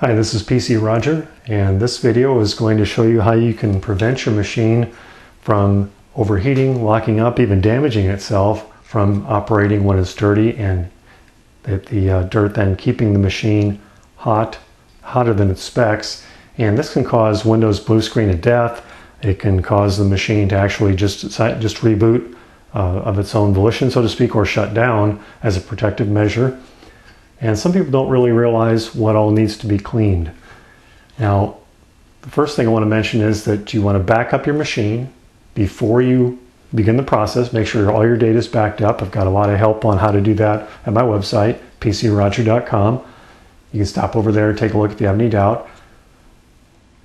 Hi, this is PC Roger, and this video is going to show you how you can prevent your machine from overheating, locking up, even damaging itself from operating when it's dirty, and the dirt then keeping the machine hot, hotter than its specs. And this can cause Windows Blue Screen of death. It can cause the machine to actually just reboot of its own volition, so to speak, or shut down as a protective measure. And some people don't really realize what all needs to be cleaned. Now, the first thing I want to mention is that you want to back up your machine before you begin the process. Make sure all your data is backed up. I've got a lot of help on how to do that at my website, PCRoger.com. You can stop over there and take a look if you have any doubt.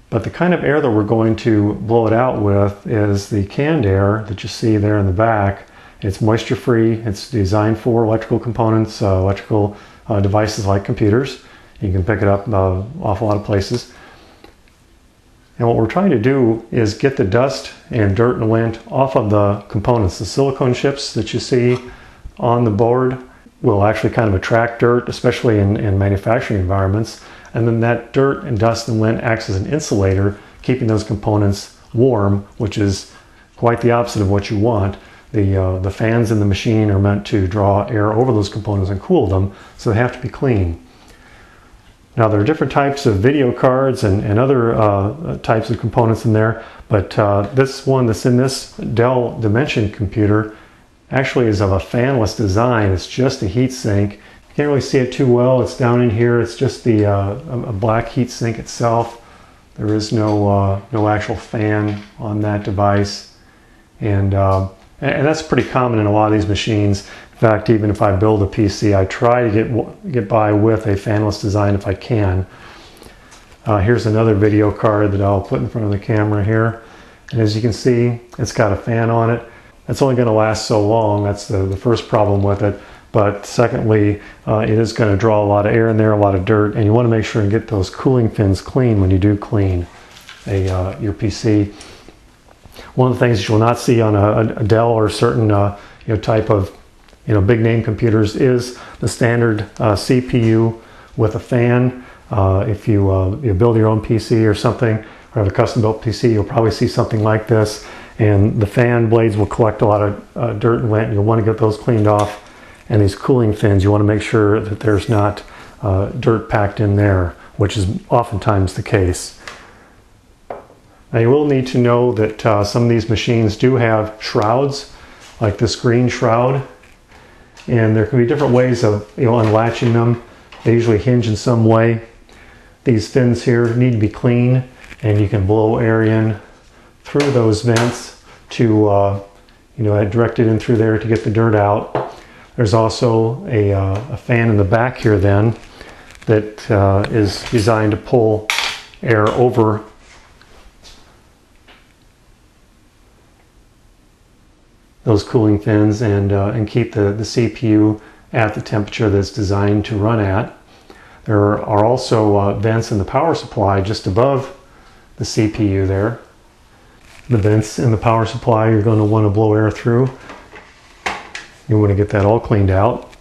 But the kind of air that we're going to blow it out with is the canned air that you see there in the back. It's moisture-free. It's designed for electrical components, electrical devices like computers. You can pick it up an awful lot of places. And what we're trying to do is get the dust and dirt and lint off of the components. The silicone chips that you see on the board will actually kind of attract dirt, especially in manufacturing environments. And then that dirt and dust and lint acts as an insulator, keeping those components warm, which is quite the opposite of what you want. The fans in the machine are meant to draw air over those components and cool them, so they have to be clean. Now, there are different types of video cards and other types of components in there, but this one that's in this Dell Dimension computer actually is of a fanless design. It's just a heat sink. You can't really see it too well. It's down in here. It's just a black heat sink itself. There is no actual fan on that device. And that's pretty common in a lot of these machines. In fact, even if I build a PC, I try to get by with a fanless design if I can. Here's another video card that I'll put in front of the camera here. And as you can see, it's got a fan on it. It's only going to last so long. That's the first problem with it. But secondly, it is going to draw a lot of air in there, a lot of dirt, and you want to make sure and get those cooling fins clean when you do clean your PC. One of the things you will not see on a Dell or certain type of big name computers is the standard CPU with a fan. If you build your own PC or something, or have a custom built PC, you'll probably see something like this. And the fan blades will collect a lot of dirt and lint. You'll want to get those cleaned off. And these cooling fins, you want to make sure that there's not dirt packed in there, which is oftentimes the case. Now, you will need to know that some of these machines do have shrouds, like this green shroud, and there can be different ways of unlatching them. They usually hinge in some way. These fins here need to be clean, and you can blow air in through those vents to direct it in through there to get the dirt out. There's also a fan in the back here then that is designed to pull air over those cooling fins and keep the CPU at the temperature that's designed to run at. There are also vents in the power supply just above the CPU there. The vents in the power supply you're going to want to blow air through. You want to get that all cleaned out.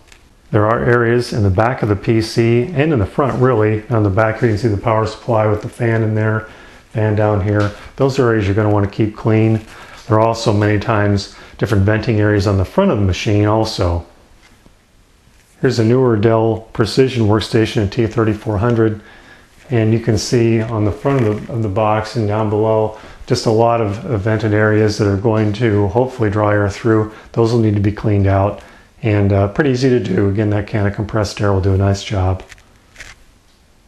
There are areas in the back of the PC and in the front, really. On the back here you can see the power supply with the fan in there, fan down here. Those are areas you're going to want to keep clean. There are also many times different venting areas on the front of the machine also. Here's a newer Dell Precision workstation, a T-3400, and you can see on the front of the box and down below just a lot of vented areas that are going to hopefully dry air through. Those will need to be cleaned out, and pretty easy to do. Again, that can of compressed air will do a nice job.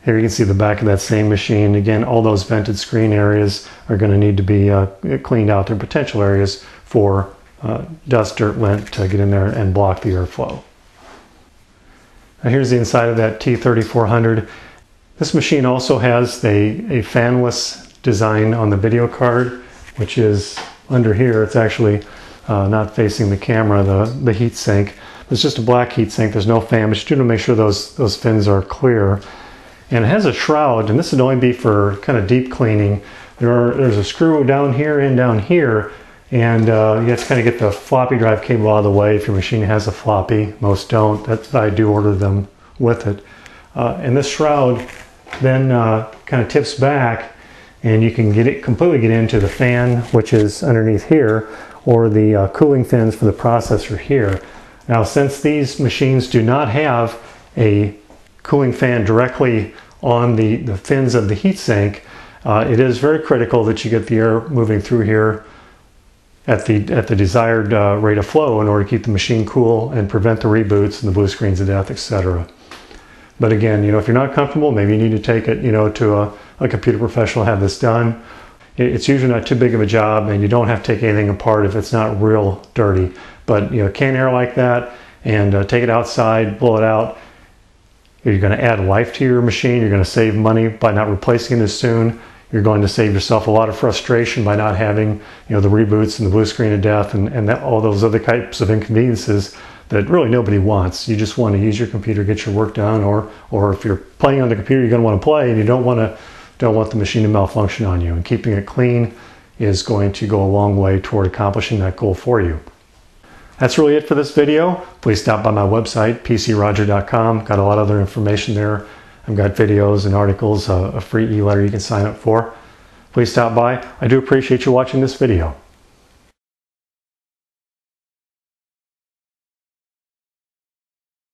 Here you can see the back of that same machine. Again, all those vented screen areas are going to need to be cleaned out. They're potential areas for dust, dirt, lint to get in there and block the airflow. Now, here's the inside of that T3400. This machine also has a fanless design on the video card, which is under here. It's actually not facing the camera, the heat sink. It's just a black heat sink. There's no fan, but you do want to make sure those fins are clear. And it has a shroud, and this would only be for kind of deep cleaning. There's a screw down here and down here, and you have to kind of get the floppy drive cable out of the way if your machine has a floppy. Most don't. That's why I do order them with it. And this shroud then kind of tips back, and you can get it completely get into the fan, which is underneath here, or the cooling fins for the processor here. Now, since these machines do not have a cooling fan directly on the fins of the heatsink, it is very critical that you get the air moving through here at the desired rate of flow in order to keep the machine cool and prevent the reboots and the blue screens of death, etc. But again, you know, if you're not comfortable, maybe you need to take it, you know, to a computer professional, have this done. It's usually not too big of a job, and you don't have to take anything apart if it's not real dirty. But, you know, can air like that, and take it outside, blow it out. You're going to add life to your machine. You're going to save money by not replacing it as soon. You're going to save yourself a lot of frustration by not having, you know, the reboots and the blue screen of death and all those other types of inconveniences that really nobody wants. You just want to use your computer, get your work done, or if you're playing on the computer, you're going to want to play, and you don't want the machine to malfunction on you. And keeping it clean is going to go a long way toward accomplishing that goal for you. That's really it for this video. Please stop by my website, PCRoger.com. Got a lot of other information there. I've got videos and articles, a free e-letter you can sign up for. Please stop by. I do appreciate you watching this video.